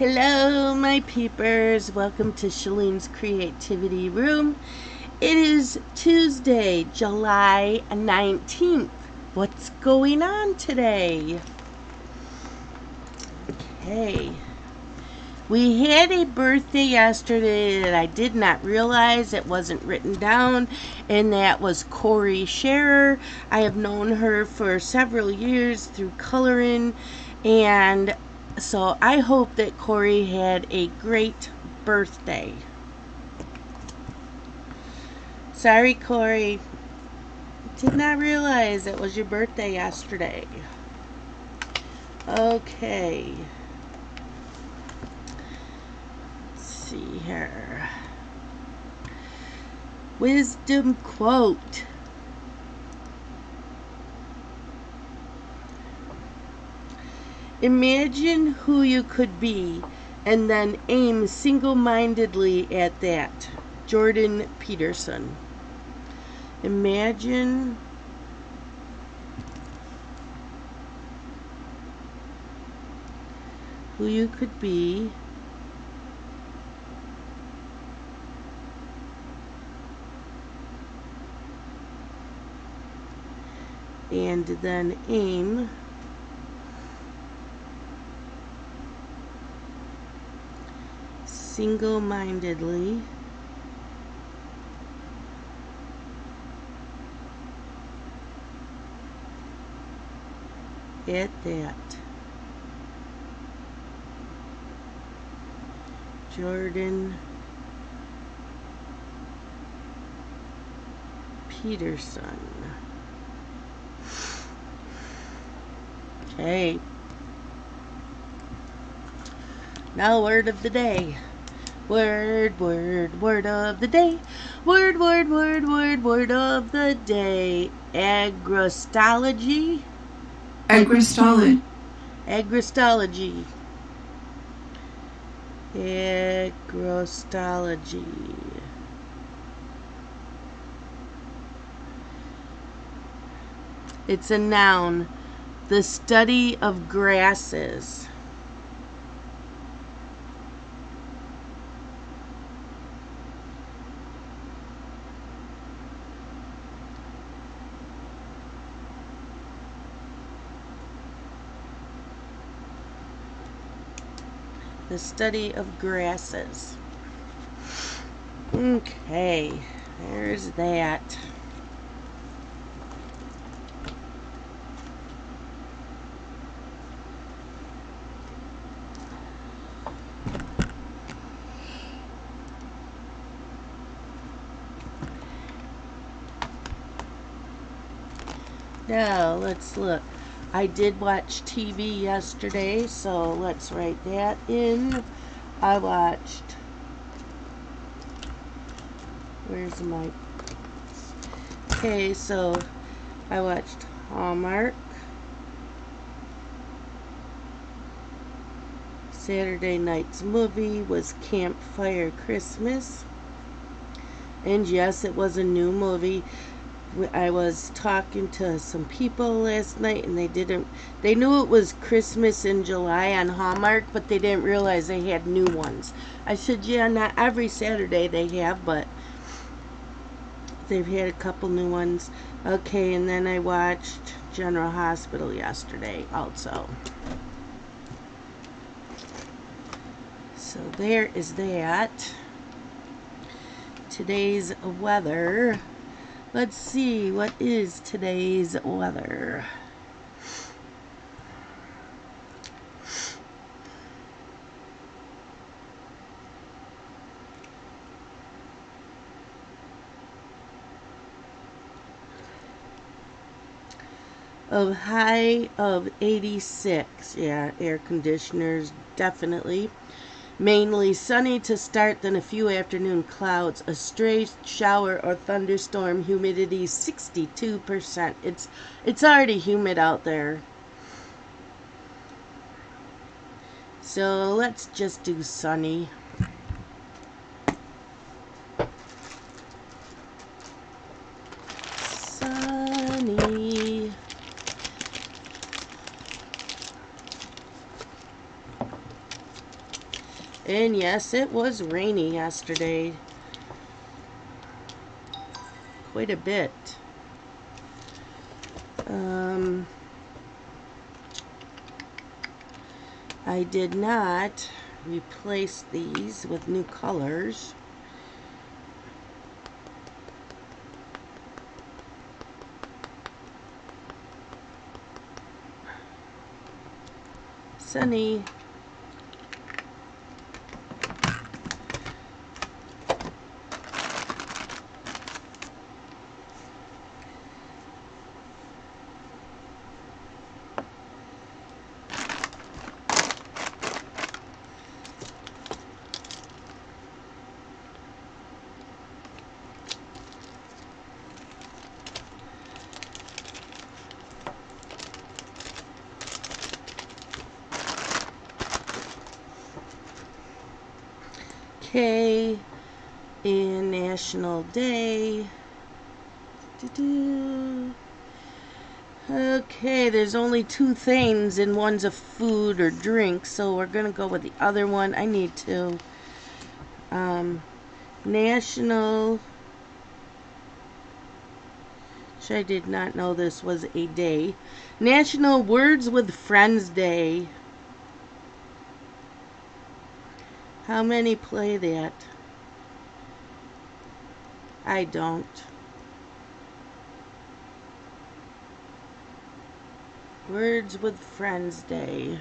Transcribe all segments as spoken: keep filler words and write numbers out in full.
Hello, my peepers. Welcome to Shelleen's Creativity Room. It is Tuesday, July nineteenth. What's going on today? Okay. We had a birthday yesterday that I did not realize. It wasn't written down, and that was Corey Scherer. I have known her for several years through coloring, and so I hope that Corey had a great birthday. Sorry, Corey. Did not realize it was your birthday yesterday. Okay. Let's see here. Wisdom quote. Imagine who you could be and then aim single-mindedly at that. Jordan Peterson. Imagine who you could be and then aim single-mindedly at that. Jordan Peterson. Okay. Now, word of the day. Word, word, word of the day. Word, word, word, word, word of the day. Agrostology. Agrostology. Agrostology. Agrostology. It's a noun. The study of grasses. The study of grasses. Okay, there's that. Now, let's look. I did watch T V yesterday, so let's write that in. I watched, where's my, okay, so I watched Hallmark Saturday night's movie was Campfire Christmas, and yes, it was a new movie. I was talking to some people last night, and they didn't, they knew it was Christmas in July on Hallmark, but they didn't realize they had new ones. I said, yeah, not every Saturday they have, but they've had a couple new ones. Okay, and then I watched General Hospital yesterday also. So there is that. Today's weather. Let's see, what is today's weather? A high of eighty-six. Yeah, air conditioners, definitely. Mainly sunny to start, then a few afternoon clouds, a stray shower or thunderstorm, humidity sixty-two percent. It's it's already humid out there. So let's just do sunny. Sunny. And yes, it was rainy yesterday. Quite a bit. Um, I did not replace these with new colors. Sunny. Okay, and National Day. Doo-doo. Okay, there's only two things, and one's a food or drink, so we're gonna go with the other one. I need to. Um, National, which I did not know this was a day. National Words with Friends Day. How many play that? I don't. Words with Friends Day.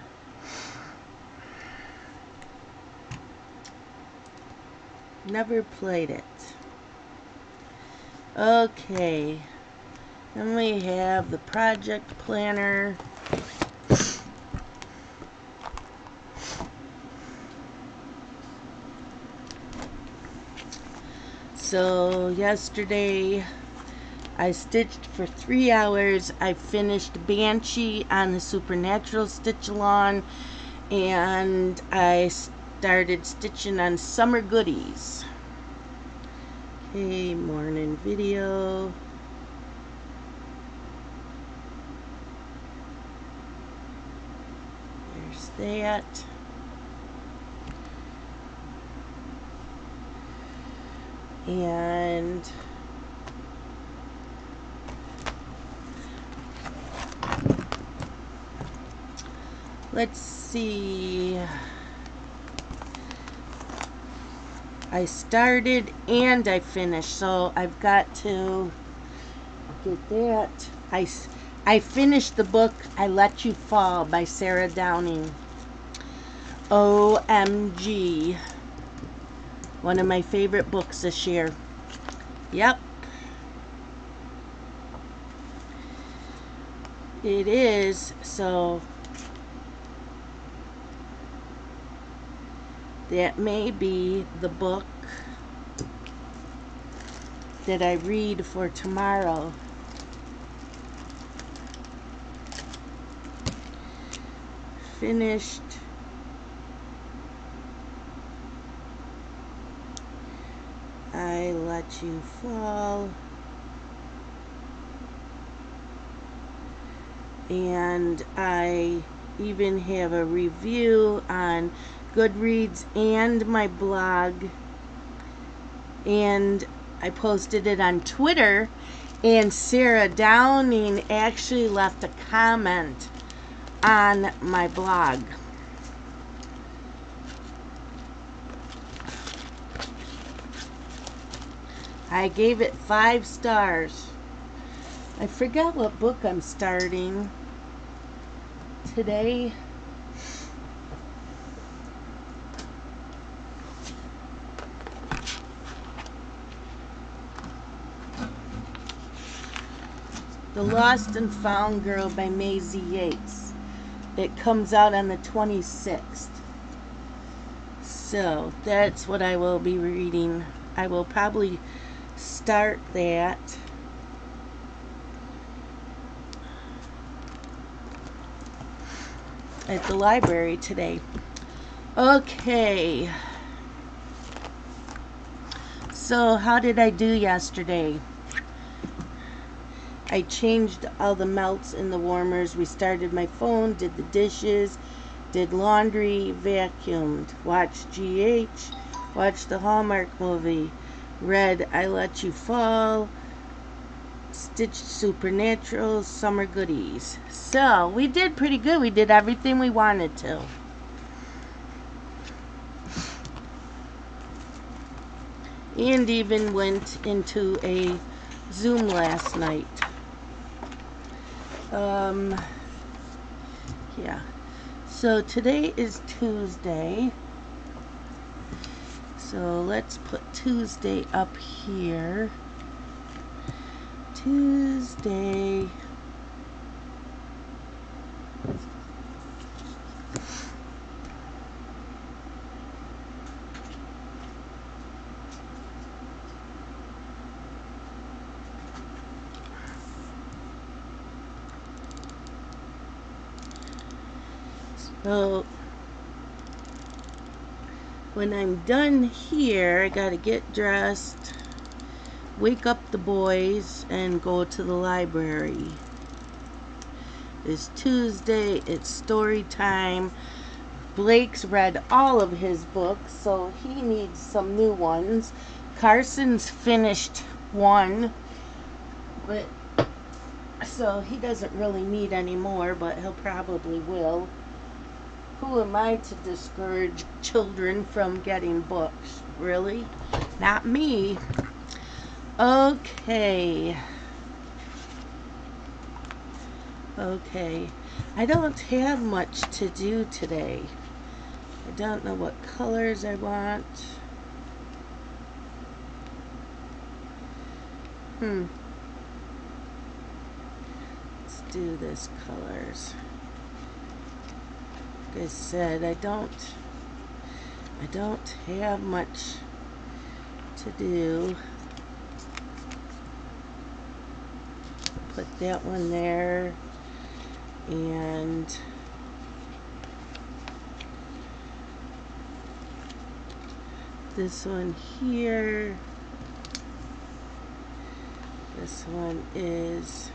Never played it. Okay. Then we have the project planner. So yesterday I stitched for three hours. I finished Banshee on the Supernatural Stitch Along, and I started stitching on Summer Goodies. Okay, morning video. There's that. And let's see, I started and I finished, so I've got to get that. I, I finished the book I Let You Fall by Sarah Downing. O M G. One of my favorite books this year. Yep. It is, so that may be the book that I read for tomorrow. Finished. I Let You Fall, and I even have a review on Goodreads and my blog, and I posted it on Twitter, and Sarah Downing actually left a comment on my blog. I gave it five stars. I forgot what book I'm starting today. The Lost and Found Girl by Maisie Yates. It comes out on the twenty-sixth. So that's what I will be reading. I will probably start that. At the library today. Okay. So how did I do yesterday? I changed all the melts in the warmers. Restarted my phone. Did the dishes. did laundry, vacuumed, watched G H, watched the Hallmark movie, read I Let You Fall, stitched Supernatural, Summer Goodies. So we did pretty good. We did everything we wanted to. And even went into a Zoom last night. Um, yeah. So today is Tuesday. So let's put Tuesday up here. Tuesday. So when I'm done here, I gotta get dressed, wake up the boys, and go to the library. It's Tuesday, it's story time. Blake's read all of his books, so he needs some new ones. Carson's finished one, but so he doesn't really need any more, but he'll probably will. Who am I to discourage children from getting books? Really? Not me. Okay. Okay. I don't have much to do today. I don't know what colors I want. Hmm. Let's do this colors. Like I said, I don't, I don't have much to do. Put that one there, and this one here. This one is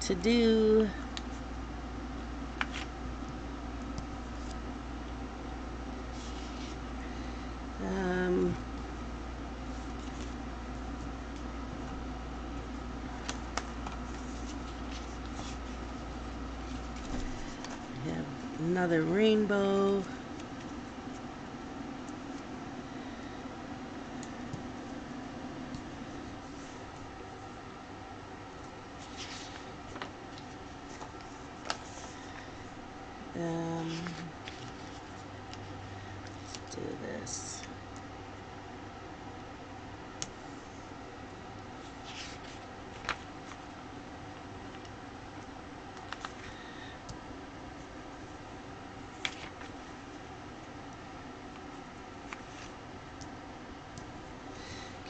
to do. Um, we have another rainbow. Um, let's do this.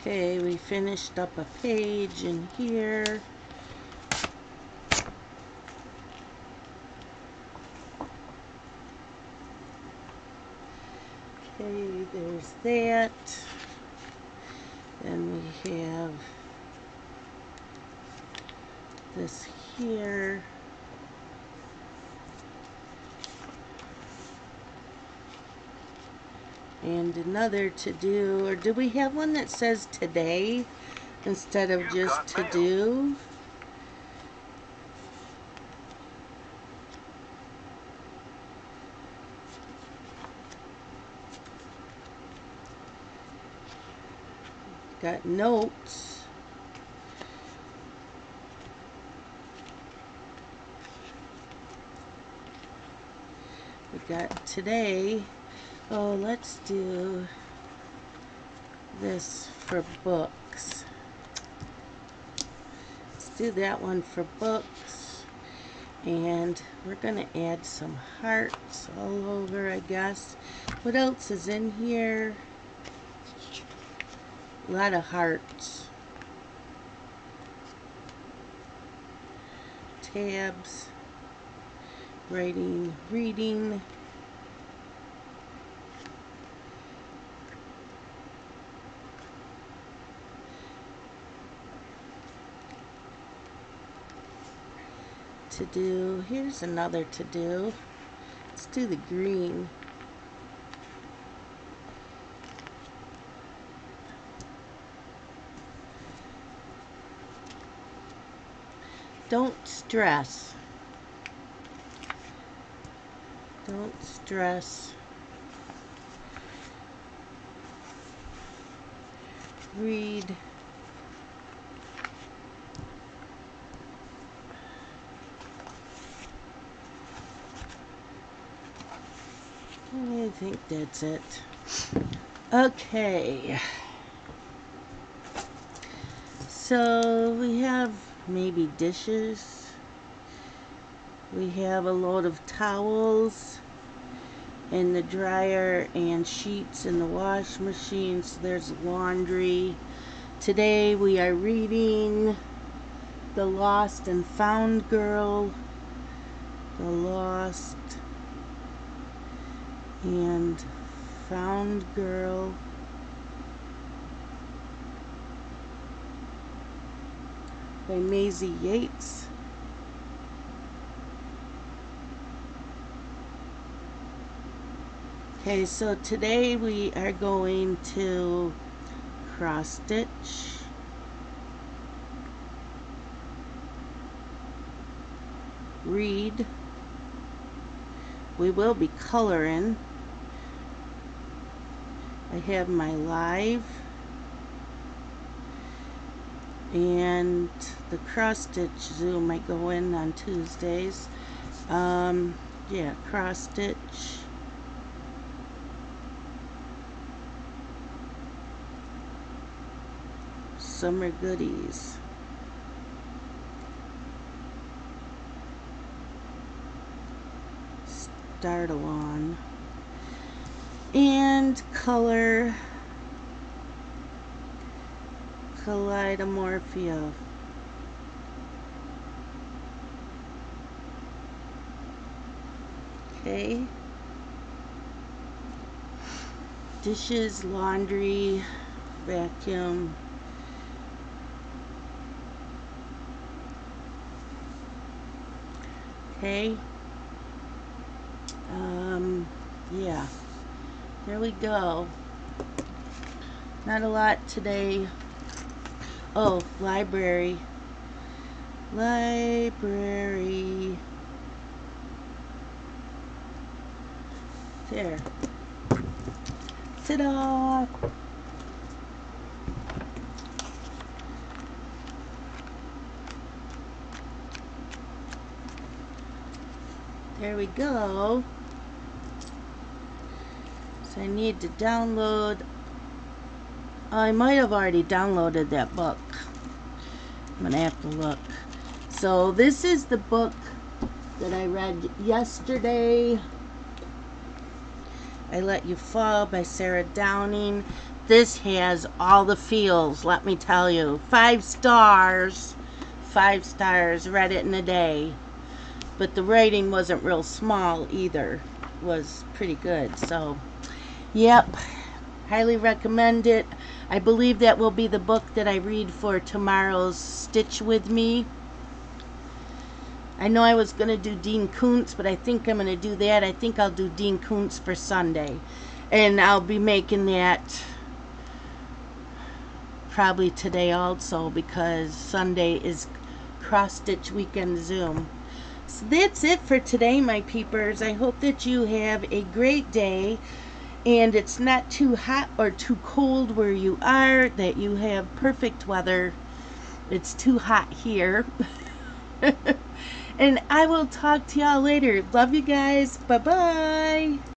Okay, we finished up a page in here. Okay, there's that. Then we have this here. And another to do, or do we have one that says today instead of just to do? Got notes. We got today. Oh, let's do this for books. Let's do that one for books. And we're going to add some hearts all over, I guess. What else is in here? A lot of hearts. Tabs. Writing, reading. To do. Here's another to do. Let's do the green. Don't stress. Don't stress. Read. I think that's it. Okay. So we have maybe dishes. We have a load of towels in the dryer and sheets in the wash machine. So there's laundry. Today we are reading The Lost and Found Girl. The Lost and Found Girl. By Maisie Yates. Okay, so today we are going to cross stitch. Read. We will be coloring. I have my live and the cross stitch Zoom I go in on Tuesdays. Um, yeah, cross stitch. Summer Goodies. Start along. And color Kaleidomorphia. Okay. Dishes, laundry, vacuum. Okay. Um, yeah. There we go. Not a lot today. Oh, library. Library. There. Ta-da! There we go. So I need to download. I might have already downloaded that book. I'm gonna have to look. So this is the book that I read yesterday. I Let You Fall by Sarah Downing. This has all the feels, let me tell you. Five stars. Five stars. Read it in a day. But the writing wasn't real small either. It was pretty good. So, yep. Highly recommend it. I believe that will be the book that I read for tomorrow's Stitch With Me. I know I was going to do Dean Kuntz, but I think I'm going to do that. I think I'll do Dean Kuntz for Sunday. And I'll be making that probably today also, because Sunday is cross-stitch weekend Zoom. So that's it for today, my peepers. I hope that you have a great day. And it's not too hot or too cold where you are, that you have perfect weather. It's too hot here. And I will talk to y'all later. Love you guys. Bye-bye.